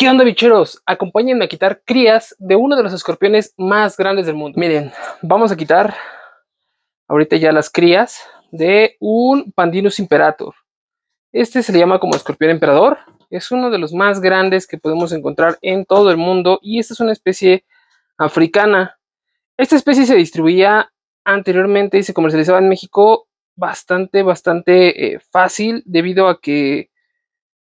¿Qué onda, bicheros? Acompáñenme a quitar crías de uno de los escorpiones más grandes del mundo. Miren, vamos a quitar ahorita ya las crías de un Pandinus imperator. Este se le llama como escorpión emperador. Es uno de los más grandes que podemos encontrar en todo el mundo. Y esta es una especie africana. Esta especie se distribuía anteriormente y se comercializaba en México bastante fácil, debido a que,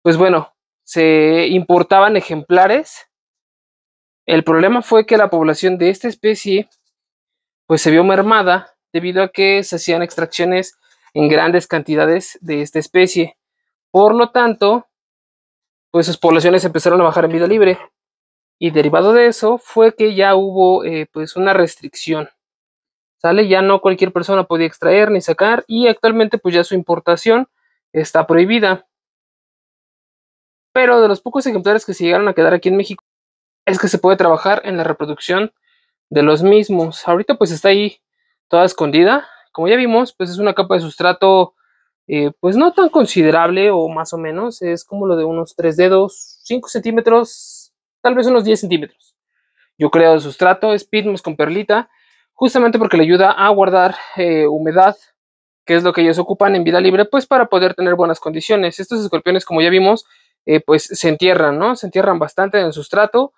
pues bueno, se importaban ejemplares. El problema fue que la población de esta especie pues se vio mermada debido a que se hacían extracciones en grandes cantidades de esta especie. Por lo tanto, pues sus poblaciones empezaron a bajar en vida libre, y derivado de eso fue que ya hubo pues una restricción, ¿sale? Ya no cualquier persona podía extraer ni sacar, y actualmente pues ya su importación está prohibida. Pero de los pocos ejemplares que se llegaron a quedar aquí en México es que se puede trabajar en la reproducción de los mismos. Ahorita pues está ahí toda escondida. Como ya vimos, pues es una capa de sustrato pues no tan considerable, o más o menos. Es como lo de unos 3 dedos, 5 centímetros, tal vez unos 10 centímetros. Yo creo el sustrato es PIMS con perlita, justamente porque le ayuda a guardar humedad, que es lo que ellos ocupan en vida libre, pues para poder tener buenas condiciones. Estos escorpiones, como ya vimos, pues se entierran, ¿no? Se entierran bastante en el sustrato.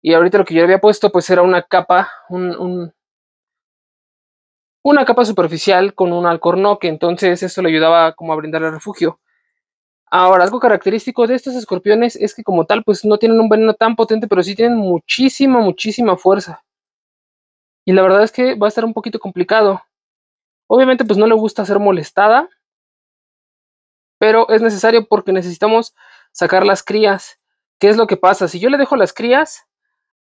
Y ahorita lo que yo había puesto pues era una capa, una capa superficial con un alcornoque. Entonces esto le ayudaba como a brindarle refugio. Ahora, algo característico de estos escorpiones es que como tal pues no tienen un veneno tan potente, pero sí tienen muchísima fuerza. Y la verdad es que va a estar un poquito complicado. Obviamente pues no le gusta ser molestada, pero es necesario porque necesitamos sacar las crías. ¿Qué es lo que pasa? Si yo le dejo las crías,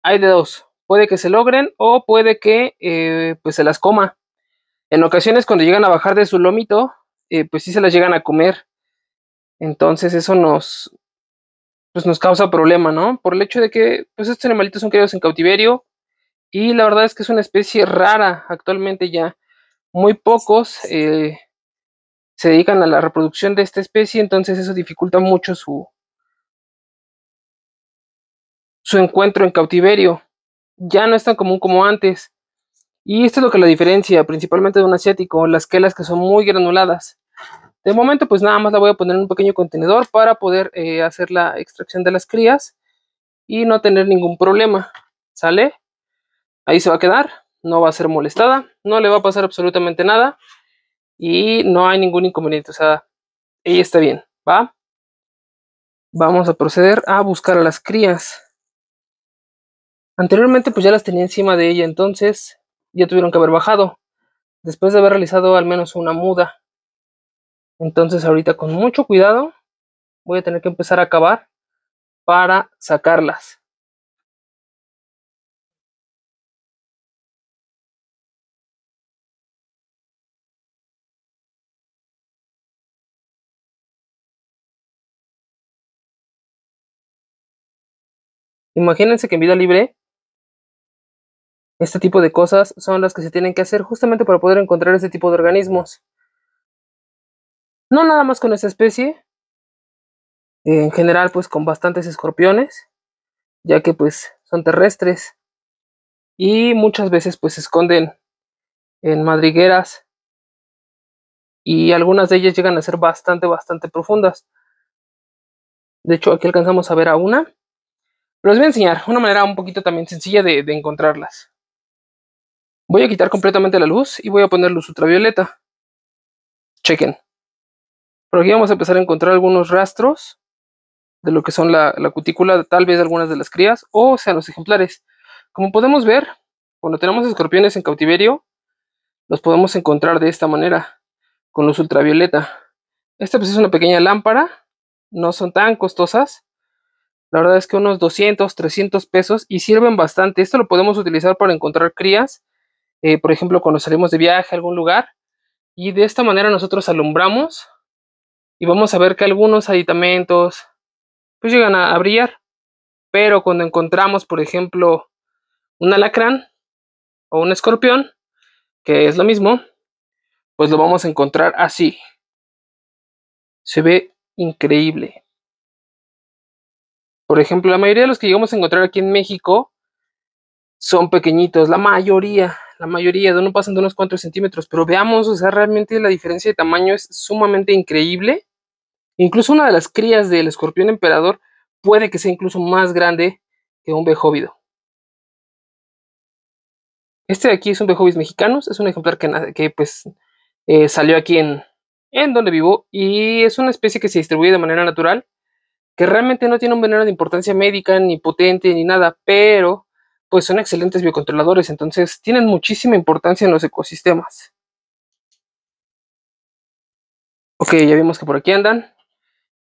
hay de dos: puede que se logren o puede que pues se las coma. En ocasiones, cuando llegan a bajar de su lomito, pues sí se las llegan a comer. Entonces eso nos causa problema, ¿no? Por el hecho de que pues estos animalitos son criados en cautiverio, y la verdad es que es una especie rara. Actualmente ya muy pocos se dedican a la reproducción de esta especie, entonces eso dificulta mucho su encuentro en cautiverio. Ya no es tan común como antes, y esto es lo que la diferencia principalmente de un asiático: las quelas, que son muy granuladas. De momento pues nada más la voy a poner en un pequeño contenedor para poder hacer la extracción de las crías y no tener ningún problema, ¿sale? Ahí se va a quedar, no va a ser molestada, no le va a pasar absolutamente nada. Y no hay ningún inconveniente, o sea, ella está bien, ¿va? Vamos a proceder a buscar a las crías. Anteriormente pues ya las tenía encima de ella, entonces ya tuvieron que haber bajado, después de haber realizado al menos una muda. Entonces ahorita con mucho cuidado voy a tener que empezar a cavar para sacarlas. Imagínense que en vida libre este tipo de cosas son las que se tienen que hacer justamente para poder encontrar este tipo de organismos. No nada más con esta especie, en general pues con bastantes escorpiones, ya que pues son terrestres y muchas veces pues se esconden en madrigueras, y algunas de ellas llegan a ser bastante profundas. De hecho aquí alcanzamos a ver a una. Les voy a enseñar una manera un poquito también sencilla de encontrarlas. Voy a quitar completamente la luz y voy a poner luz ultravioleta. Chequen. Por aquí vamos a empezar a encontrar algunos rastros de lo que son la cutícula, tal vez de algunas de las crías, o sean los ejemplares. Como podemos ver, cuando tenemos escorpiones en cautiverio, los podemos encontrar de esta manera, con luz ultravioleta. Esta pues es una pequeña lámpara, no son tan costosas. La verdad es que unos 200, 300 pesos, y sirven bastante. Esto lo podemos utilizar para encontrar crías, por ejemplo, cuando salimos de viaje a algún lugar. Y de esta manera nosotros alumbramos y vamos a ver que algunos aditamentos pues llegan a brillar. Pero cuando encontramos, por ejemplo, un alacrán o un escorpión, que es lo mismo, pues lo vamos a encontrar así. Se ve increíble. Por ejemplo, la mayoría de los que llegamos a encontrar aquí en México son pequeñitos, la mayoría, no pasan de unos 4 centímetros, pero veamos, o sea, realmente la diferencia de tamaño es sumamente increíble. Incluso una de las crías del escorpión emperador puede que sea incluso más grande que un bejóvido. Este de aquí es un bejovis mexicanos, es un ejemplar que salió aquí en donde vivo, y es una especie que se distribuye de manera natural, que realmente no tiene un veneno de importancia médica, ni potente, ni nada, pero pues son excelentes biocontroladores, entonces tienen muchísima importancia en los ecosistemas. Ok, ya vimos que por aquí andan,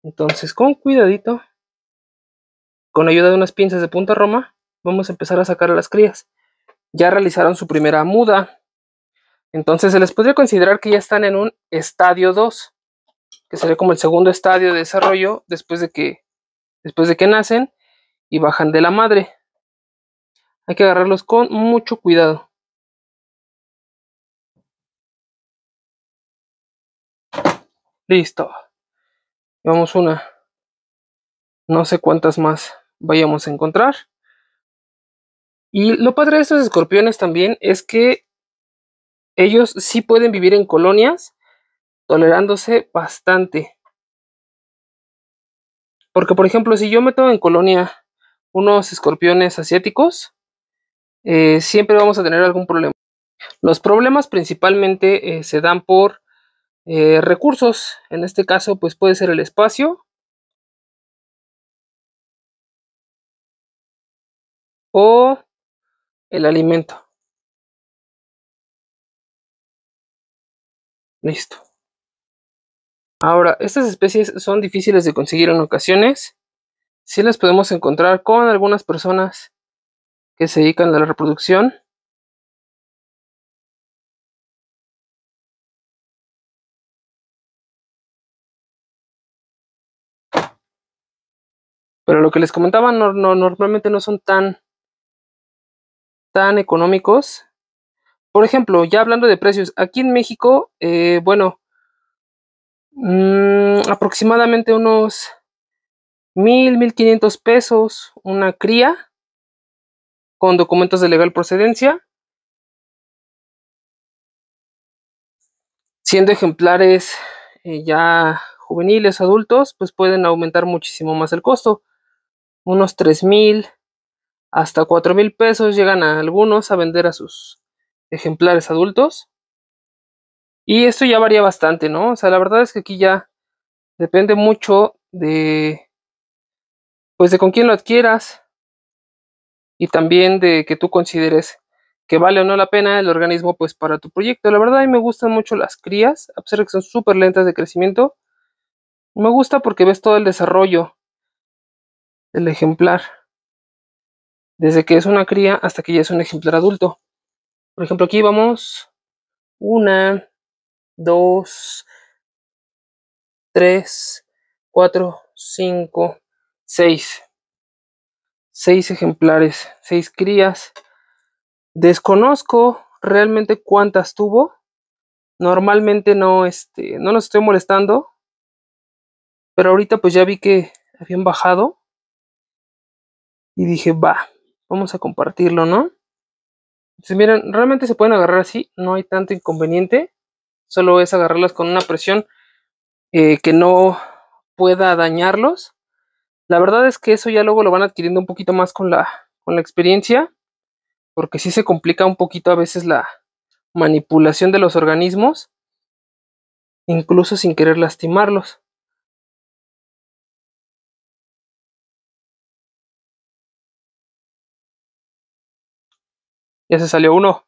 entonces con cuidadito, con ayuda de unas pinzas de punta roma, vamos a empezar a sacar a las crías. Ya realizaron su primera muda, entonces se les podría considerar que ya están en un estadio 2, que sería como el segundo estadio de desarrollo después de que nacen y bajan de la madre. Hay que agarrarlos con mucho cuidado. Listo. Llevamos una, no sé cuántas más vayamos a encontrar. Y lo padre de estos escorpiones también es que ellos sí pueden vivir en colonias, tolerándose bastante. Porque, por ejemplo, si yo meto en colonia unos escorpiones asiáticos, siempre vamos a tener algún problema. Los problemas principalmente se dan por recursos. En este caso, pues puede ser el espacio, o el alimento. Listo. Ahora, estas especies son difíciles de conseguir en ocasiones. Sí las podemos encontrar con algunas personas que se dedican a la reproducción. Pero lo que les comentaba, normalmente no son tan económicos. Por ejemplo, ya hablando de precios, aquí en México, aproximadamente unos 1,000, 1,500 pesos una cría con documentos de legal procedencia, siendo ejemplares ya juveniles, adultos, pues pueden aumentar muchísimo más el costo, unos 3,000 hasta 4,000 pesos llegan a algunos a vender a sus ejemplares adultos. Y esto ya varía bastante, ¿no? O sea, la verdad es que aquí ya depende mucho de con quién lo adquieras, y también de que tú consideres que vale o no la pena el organismo pues para tu proyecto. La verdad a mí me gustan mucho las crías, a pesar de que son súper lentas de crecimiento. Me gusta porque ves todo el desarrollo del ejemplar, desde que es una cría hasta que ya es un ejemplar adulto. Por ejemplo, aquí vamos 1, 2, 3, 4, 5, 6. 6 ejemplares, 6 crías. Desconozco realmente cuántas tuvo. Normalmente no los estoy molestando, pero ahorita pues ya vi que habían bajado y dije, va, vamos a compartirlo, ¿no? Entonces, miren, realmente se pueden agarrar así, no hay tanto inconveniente. Solo es agarrarlas con una presión que no pueda dañarlos. La verdad es que eso ya luego lo van adquiriendo un poquito más con la experiencia, porque sí se complica un poquito a veces la manipulación de los organismos, incluso sin querer lastimarlos. Ya se salió uno.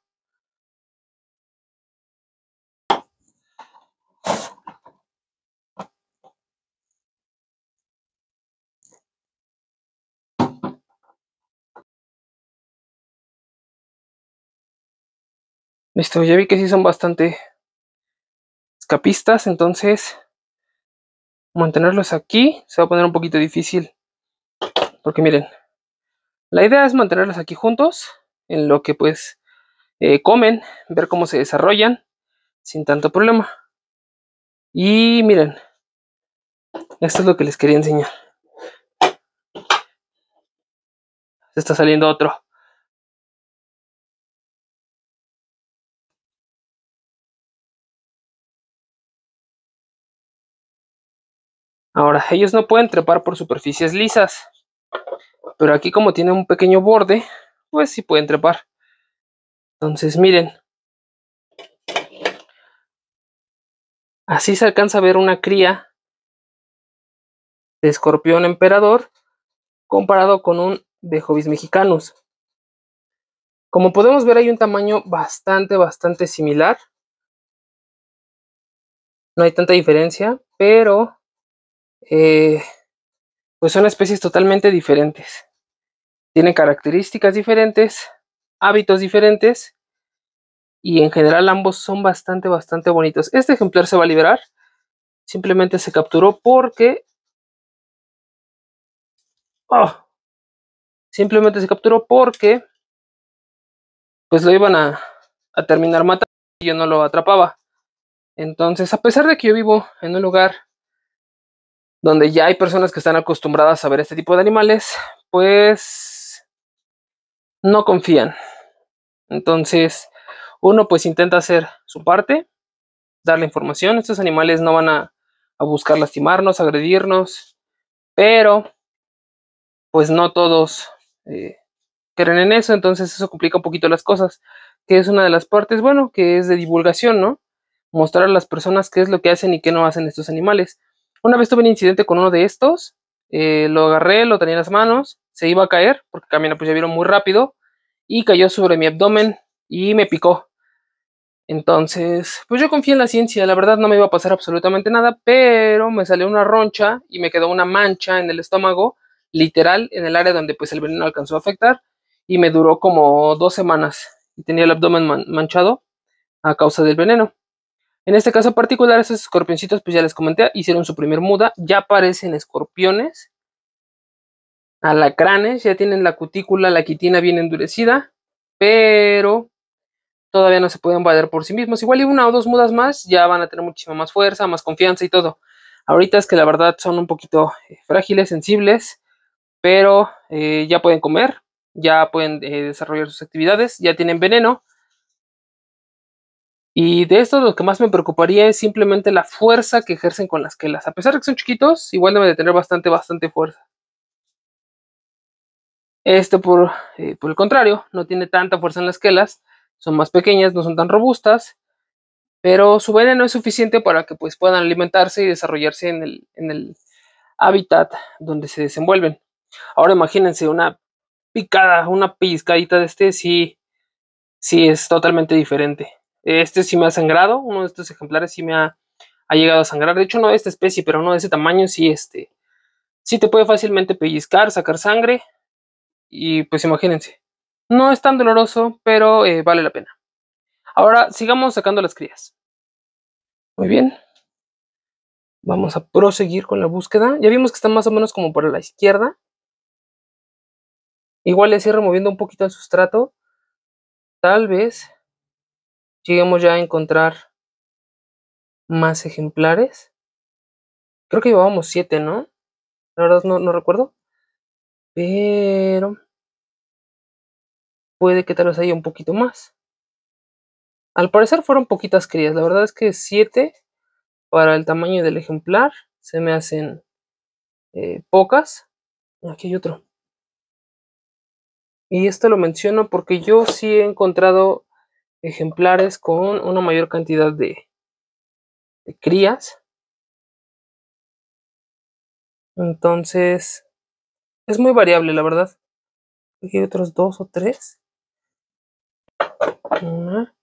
Listo, ya vi que sí son bastante escapistas, entonces mantenerlos aquí se va a poner un poquito difícil. Porque miren, la idea es mantenerlos aquí juntos, en lo que pues comen, ver cómo se desarrollan sin tanto problema. Y miren, esto es lo que les quería enseñar. Se está saliendo otro. Ahora, ellos no pueden trepar por superficies lisas, pero aquí como tiene un pequeño borde, pues sí pueden trepar. Entonces, miren. Así se alcanza a ver una cría de escorpión emperador comparado con un de Jovis mexicanus. Como podemos ver, hay un tamaño bastante similar. No hay tanta diferencia, pero pues son especies totalmente diferentes. Tienen características diferentes, hábitos diferentes, y en general ambos son bastante bonitos. Este ejemplar se va a liberar. Simplemente se capturó porque pues lo iban a terminar matando y yo no lo atrapaba. Entonces, a pesar de que yo vivo en un lugar donde ya hay personas que están acostumbradas a ver este tipo de animales, pues no confían. Entonces, uno pues intenta hacer su parte, dar la información. Estos animales no van a buscar lastimarnos, agredirnos, pero pues no todos creen en eso. Entonces eso complica un poquito las cosas, que es una de las partes, bueno, que es de divulgación, ¿no? Mostrar a las personas qué es lo que hacen y qué no hacen estos animales. Una vez tuve un incidente con uno de estos, lo agarré, lo tenía en las manos, se iba a caer, porque camina, pues ya vieron, muy rápido, y cayó sobre mi abdomen y me picó. Entonces, pues yo confié en la ciencia, la verdad no me iba a pasar absolutamente nada, pero me salió una roncha y me quedó una mancha en el estómago, literal, en el área donde pues el veneno alcanzó a afectar, y me duró como 2 semanas, y tenía el abdomen manchado a causa del veneno. En este caso particular, esos escorpioncitos, pues ya les comenté, hicieron su primer muda, ya parecen escorpiones, alacranes, ya tienen la cutícula, la quitina bien endurecida, pero todavía no se pueden valer por sí mismos. Igual y 1 o 2 mudas más, ya van a tener muchísima más fuerza, más confianza y todo. Ahorita es que la verdad son un poquito frágiles, sensibles, pero ya pueden comer, ya pueden desarrollar sus actividades, ya tienen veneno. Y de esto lo que más me preocuparía es simplemente la fuerza que ejercen con las quelas. A pesar de que son chiquitos, igual deben de tener bastante fuerza. Este por el contrario, no tiene tanta fuerza en las quelas, son más pequeñas, no son tan robustas, pero su veneno es suficiente para que pues puedan alimentarse y desarrollarse en el hábitat donde se desenvuelven. Ahora imagínense una picada, una pizcadita de este, sí es totalmente diferente. Este sí me ha sangrado, uno de estos ejemplares sí me ha llegado a sangrar. De hecho, no de esta especie, pero uno de ese tamaño sí te puede fácilmente pellizcar, sacar sangre. Y pues imagínense, no es tan doloroso, pero vale la pena. Ahora sigamos sacando las crías. Muy bien, vamos a proseguir con la búsqueda. Ya vimos que están más o menos como para la izquierda. Igual les ir removiendo un poquito el sustrato. Tal vez lleguemos ya a encontrar más ejemplares. Creo que llevábamos 7, ¿no? La verdad no recuerdo. Pero puede que tal vez haya un poquito más. Al parecer fueron poquitas crías. La verdad es que 7 para el tamaño del ejemplar se me hacen pocas. Aquí hay otro. Y esto lo menciono porque yo sí he encontrado ejemplares con una mayor cantidad de crías. Entonces, es muy variable, la verdad. Aquí hay otros 2 o 3. Una.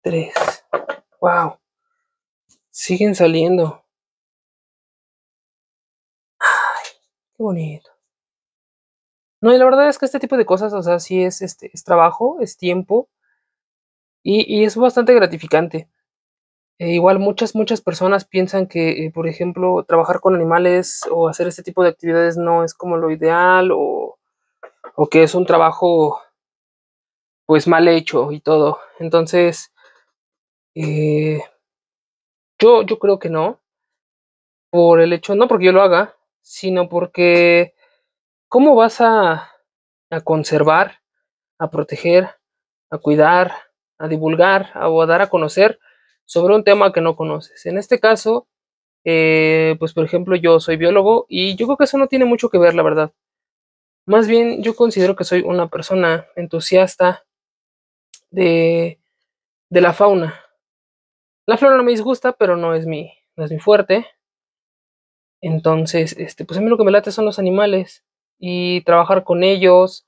Tres. Wow. Siguen saliendo. Ay, qué bonito. No, y la verdad es que este tipo de cosas, o sea, sí es trabajo, es tiempo. Y es bastante gratificante. Igual muchas personas piensan que, por ejemplo, trabajar con animales o hacer este tipo de actividades no es como lo ideal, o que es un trabajo pues mal hecho y todo. Entonces, yo creo que no, por el hecho, no porque yo lo haga, sino porque ¿cómo vas a conservar, a proteger, a cuidar, a divulgar o a dar a conocer sobre un tema que no conoces? En este caso, pues por ejemplo, yo soy biólogo y yo creo que eso no tiene mucho que ver, la verdad. Más bien, yo considero que soy una persona entusiasta de la fauna. La flora no me disgusta, pero no es mi fuerte. Entonces, pues a mí lo que me late son los animales y trabajar con ellos,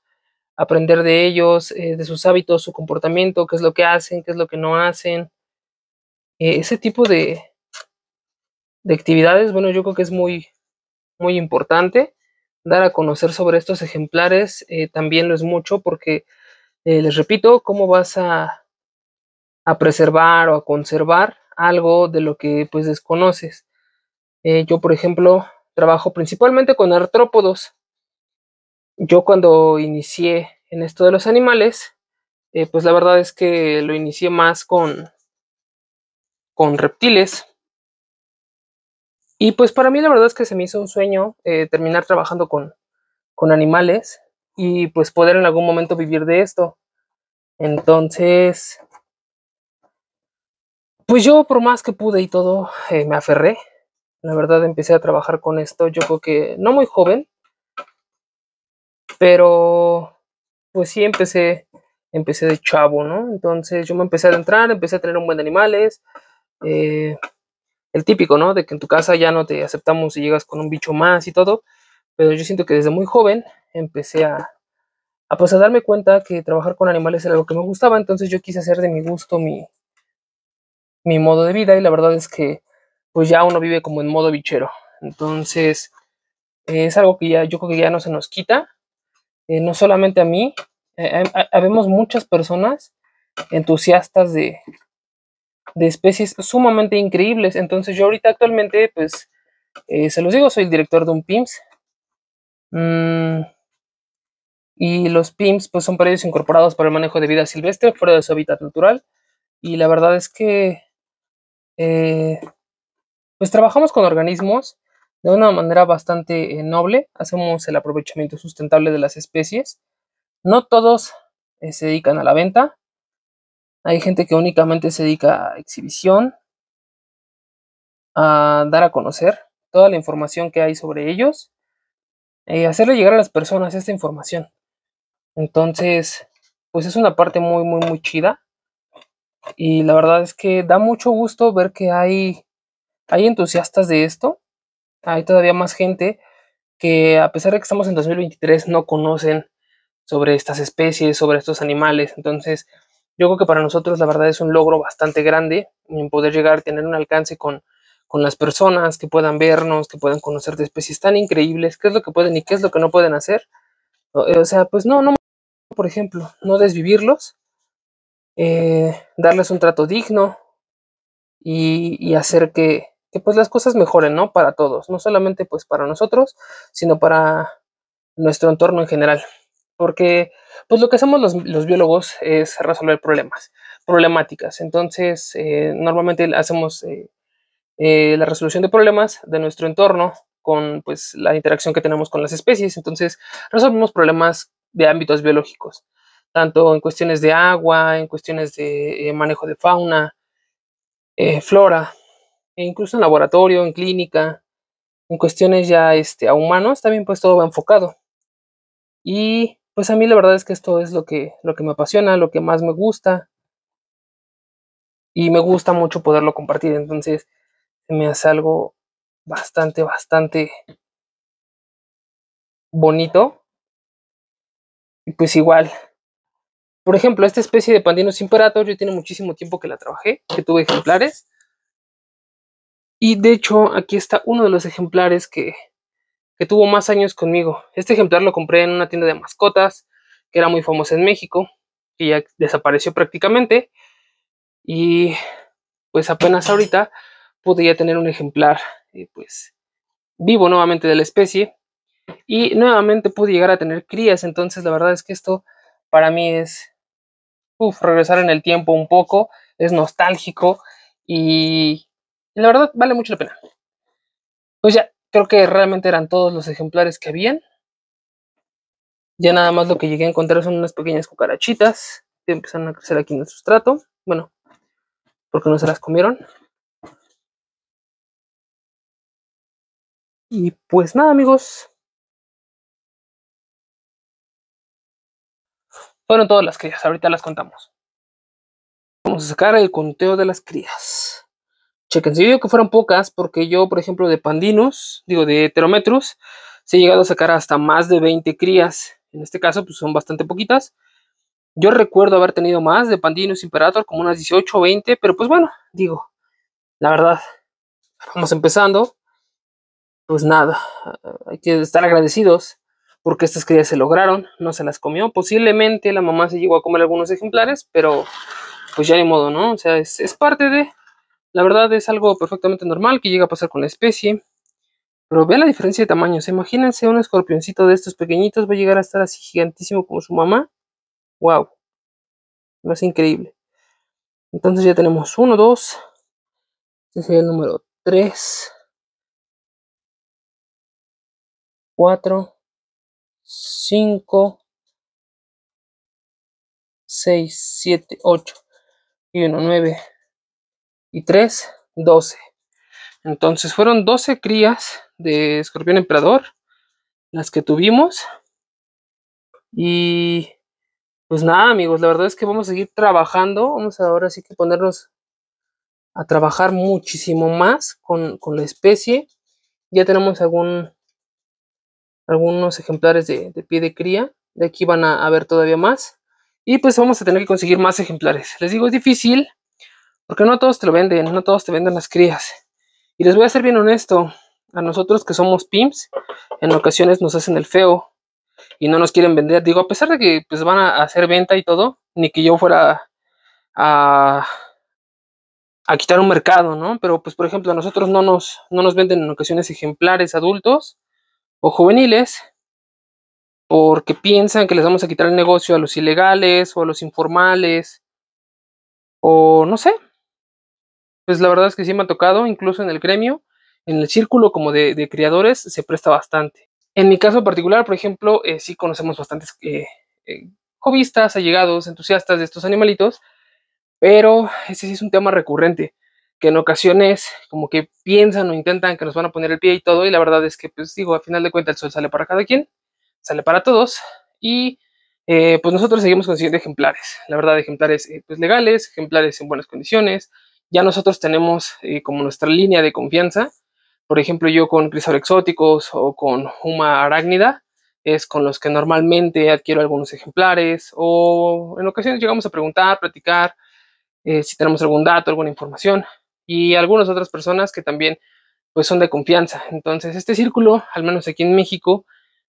aprender de ellos, de sus hábitos, su comportamiento, qué es lo que hacen, qué es lo que no hacen. Ese tipo de actividades, bueno, yo creo que es muy importante. Dar a conocer sobre estos ejemplares también lo es mucho porque, les repito, ¿cómo vas a preservar o a conservar algo de lo que pues desconoces? Yo, por ejemplo, trabajo principalmente con artrópodos. Yo cuando inicié en esto de los animales, pues la verdad es que lo inicié más con reptiles. Y pues para mí la verdad es que se me hizo un sueño terminar trabajando con animales y pues poder en algún momento vivir de esto. Entonces, pues yo por más que pude y todo, me aferré. La verdad empecé a trabajar con esto, yo creo que no muy joven, pero pues sí empecé de chavo, ¿no? Entonces yo me empecé a adentrar, empecé a tener un buen de animales, el típico, ¿no? De que en tu casa ya no te aceptamos si llegas con un bicho más y todo. Pero yo siento que desde muy joven empecé a darme cuenta que trabajar con animales era lo que me gustaba. Entonces yo quise hacer de mi gusto mi modo de vida. Y la verdad es que pues ya uno vive como en modo bichero. Entonces es algo que ya yo creo que ya no se nos quita. No solamente a mí. Habemos muchas personas entusiastas de especies sumamente increíbles. Entonces yo ahorita actualmente, pues, se los digo, soy el director de un PIMS. Y los PIMS, pues, son predios incorporados para el manejo de vida silvestre, fuera de su hábitat natural. Y la verdad es que, pues, trabajamos con organismos de una manera bastante noble. Hacemos el aprovechamiento sustentable de las especies. No todos se dedican a la venta. Hay gente que únicamente se dedica a exhibición, a dar a conocer toda la información que hay sobre ellos, hacerle llegar a las personas esta información. Entonces, pues es una parte muy chida. Y la verdad es que da mucho gusto ver que hay entusiastas de esto. Hay todavía más gente que, a pesar de que estamos en 2023, no conocen sobre estas especies, sobre estos animales. Entonces, yo creo que para nosotros la verdad es un logro bastante grande en poder llegar a tener un alcance con las personas, que puedan vernos, que puedan conocer de especies tan increíbles, qué es lo que pueden y qué es lo que no pueden hacer. O sea, pues no, por ejemplo, no desvivirlos, darles un trato digno y hacer que pues las cosas mejoren, ¿no? Para todos, no solamente pues para nosotros, sino para nuestro entorno en general. Porque pues lo que hacemos los biólogos es resolver problemáticas. Entonces, normalmente hacemos la resolución de problemas de nuestro entorno con pues la interacción que tenemos con las especies. Entonces, resolvemos problemas de ámbitos biológicos, tanto en cuestiones de agua, en cuestiones de manejo de fauna, flora, e incluso en laboratorio, en clínica, en cuestiones ya a humanos, también pues todo va enfocado. Y pues a mí la verdad es que esto es lo que me apasiona, lo que más me gusta. Y me gusta mucho poderlo compartir. Entonces me hace algo bastante bonito. Y pues igual, por ejemplo, esta especie de Pandinus imperator, yo tiene muchísimo tiempo que la trabajé, que tuve ejemplares. Y de hecho aquí está uno de los ejemplares que tuvo más años conmigo. Este ejemplar lo compré en una tienda de mascotas que era muy famosa en México, que ya desapareció prácticamente, y pues apenas ahorita pude ya tener un ejemplar pues vivo nuevamente de la especie, y nuevamente pude llegar a tener crías. Entonces la verdad es que esto para mí es regresar en el tiempo un poco, es nostálgico y la verdad vale mucho la pena. Pues ya, creo que realmente eran todos los ejemplares que habían. Ya nada más lo que llegué a encontrar son unas pequeñas cucarachitas que empezaron a crecer aquí en el sustrato. Bueno, porque no se las comieron. Y pues nada, amigos. Fueron todas las crías, ahorita las contamos. Vamos a sacar el conteo de las crías. Chequen, si yo digo que fueron pocas, porque yo, por ejemplo, de Pandinus, digo, de Heterometrus, se ha llegado a sacar hasta más de 20 crías. En este caso, pues son bastante poquitas. Yo recuerdo haber tenido más de Pandinus Imperator, como unas 18 o 20, pero pues bueno, digo, la verdad, vamos empezando. Pues nada, hay que estar agradecidos porque estas crías se lograron, no se las comió. Posiblemente la mamá se llegó a comer algunos ejemplares, pero pues ya ni modo, ¿no? O sea, es parte de... La verdad es algo perfectamente normal que llega a pasar con la especie. Pero vean la diferencia de tamaños. Imagínense un escorpioncito de estos pequeñitos. Va a llegar a estar así gigantísimo como su mamá. ¡Wow! No es increíble. Entonces ya tenemos uno, dos. Este sería el número 3. 4. 5. 6, 7, 8. Y 1, 9. Y 3, 12. Entonces fueron 12 crías de escorpión emperador las que tuvimos. Y pues nada, amigos, la verdad es que vamos a seguir trabajando. Vamos ahora sí que ponernos a trabajar muchísimo más con la especie. Ya tenemos algunos ejemplares de pie de cría. De aquí van a haber todavía más. Y pues vamos a tener que conseguir más ejemplares. Les digo, es difícil. Porque no todos te lo venden, no todos te venden las crías. Y les voy a ser bien honesto, a nosotros que somos PIMS, en ocasiones nos hacen el feo y no nos quieren vender. Digo, a pesar de que pues, van a hacer venta y todo, ni que yo fuera a quitar un mercado, ¿no? Pero pues por ejemplo, a nosotros no nos venden en ocasiones ejemplares adultos o juveniles porque piensan que les vamos a quitar el negocio a los ilegales o a los informales o no sé. Pues la verdad es que sí me ha tocado, incluso en el gremio, en el círculo como de criadores, se presta bastante. En mi caso particular, por ejemplo, sí conocemos bastantes hobbyistas, allegados, entusiastas de estos animalitos, pero ese sí es un tema recurrente, que en ocasiones como que piensan o intentan que nos van a poner el pie y todo, y la verdad es que, pues digo, al final de cuentas el sol sale para cada quien, sale para todos, y pues nosotros seguimos consiguiendo ejemplares, la verdad, ejemplares pues legales, ejemplares en buenas condiciones. Ya nosotros tenemos como nuestra línea de confianza. Por ejemplo, yo con Crisaur Exóticos o con Uma Arácnida es con los que normalmente adquiero algunos ejemplares o en ocasiones llegamos a preguntar, platicar, si tenemos algún dato, alguna información y algunas otras personas que también pues, son de confianza. Entonces este círculo, al menos aquí en México,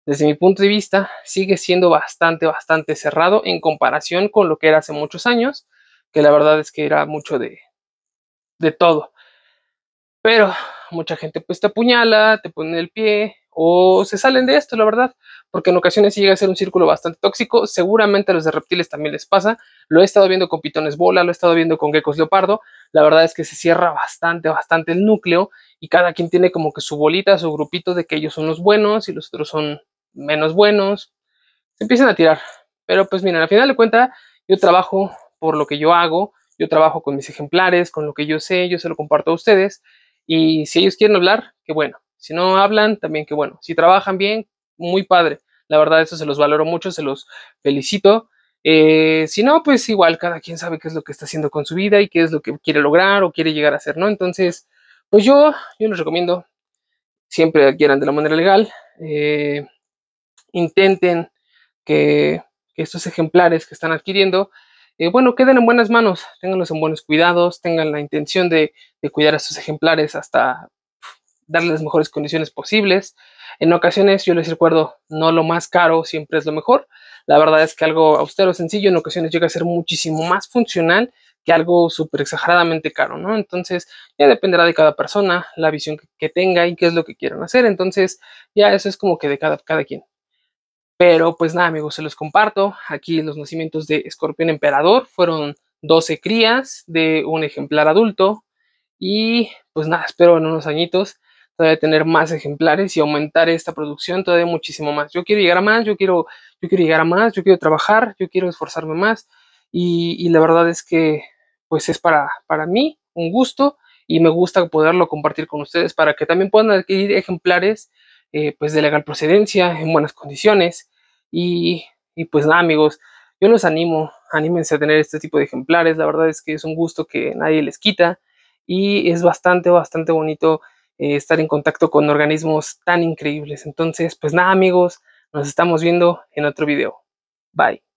desde mi punto de vista, sigue siendo bastante cerrado en comparación con lo que era hace muchos años, que la verdad es que era mucho de todo, pero mucha gente pues te apuñala, te pone el pie o se salen de esto, la verdad, porque en ocasiones llega a ser un círculo bastante tóxico. Seguramente a los de reptiles también les pasa, lo he estado viendo con pitones bola, lo he estado viendo con geckos leopardo. La verdad es que se cierra bastante el núcleo y cada quien tiene como que su bolita, su grupito de que ellos son los buenos y los otros son menos buenos, se empiezan a tirar. Pero pues miren, al final de cuentas yo trabajo por lo que yo hago. Yo trabajo con mis ejemplares, con lo que yo sé, yo se lo comparto a ustedes. Y si ellos quieren hablar, qué bueno. Si no hablan, también qué bueno. Si trabajan bien, muy padre. La verdad, eso se los valoro mucho, se los felicito. Si no, pues igual, cada quien sabe qué es lo que está haciendo con su vida y qué es lo que quiere lograr o quiere llegar a hacer, ¿no? Entonces, pues yo les recomiendo, siempre adquieran de la manera legal. Intenten que estos ejemplares que están adquiriendo bueno, queden en buenas manos, ténganlos en buenos cuidados, tengan la intención de cuidar a sus ejemplares hasta darles las mejores condiciones posibles. En ocasiones, yo les recuerdo, no lo más caro siempre es lo mejor. La verdad es que algo austero, sencillo, en ocasiones llega a ser muchísimo más funcional que algo súper exageradamente caro, ¿no? Entonces, ya dependerá de cada persona, la visión que tenga y qué es lo que quieran hacer. Entonces, ya eso es como que de cada quien. Pero pues nada, amigos, se los comparto. Aquí los nacimientos de escorpión emperador fueron 12 crías de un ejemplar adulto. Y pues nada, espero en unos añitos todavía tener más ejemplares y aumentar esta producción todavía muchísimo más. Yo quiero llegar a más, yo quiero llegar a más, yo quiero trabajar, yo quiero esforzarme más. Y la verdad es que pues es para mí un gusto y me gusta poderlo compartir con ustedes para que también puedan adquirir ejemplares pues de legal procedencia, en buenas condiciones. Y pues nada, amigos, yo los animo, anímense a tener este tipo de ejemplares. La verdad es que es un gusto que nadie les quita. Y es bastante, bastante bonito estar en contacto con organismos tan increíbles. Entonces, pues nada, amigos, nos estamos viendo en otro video. Bye.